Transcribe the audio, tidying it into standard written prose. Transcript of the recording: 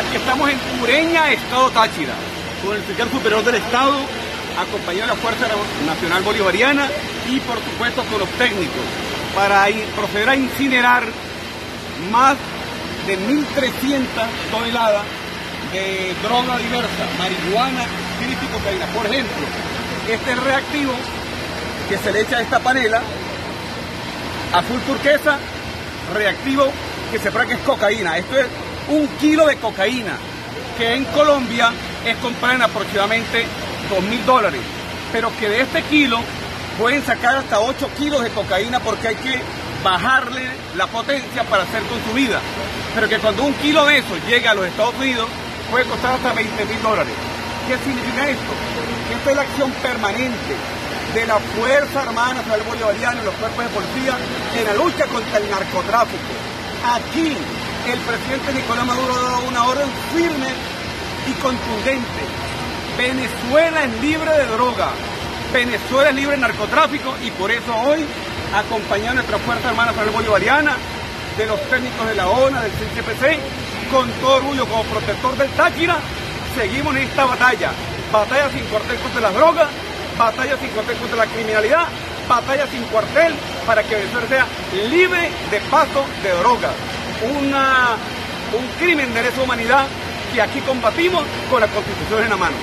Aquí estamos en Ureña, Estado Táchira, con el fiscal superior del Estado, acompañado de la Fuerza Nacional Bolivariana y por supuesto con los técnicos, para proceder a incinerar más de 1.300 toneladas de droga diversa, marihuana, cocaína. Por ejemplo, este reactivo que se le echa a esta panela azul turquesa, reactivo que se fracca es cocaína. Esto es 1 kilo de cocaína, que en Colombia es comprada en aproximadamente $2.000, pero que de este kilo pueden sacar hasta 8 kilos de cocaína, porque hay que bajarle la potencia para ser consumida, pero que cuando 1 kilo de eso llega a los Estados Unidos puede costar hasta $20.000. ¿Qué significa esto? Esta es la acción permanente de la Fuerza Armada Nacional Bolivariana y los cuerpos de policía en la lucha contra el narcotráfico. Aquí el presidente Nicolás Maduro ha dado una orden firme y contundente: Venezuela es libre de droga, Venezuela es libre de narcotráfico, y por eso hoy, acompañado de nuestra Fuerza Armada Nacional Bolivariana, de los técnicos de la ONU, del CICPC, con todo orgullo como protector del Táchira, seguimos en esta batalla, batalla sin cuartel contra las drogas, batalla sin cuartel contra la criminalidad, batalla sin cuartel para que Venezuela sea libre de paso de drogas. Un crimen de lesa humanidad que aquí combatimos con la Constitución en la mano.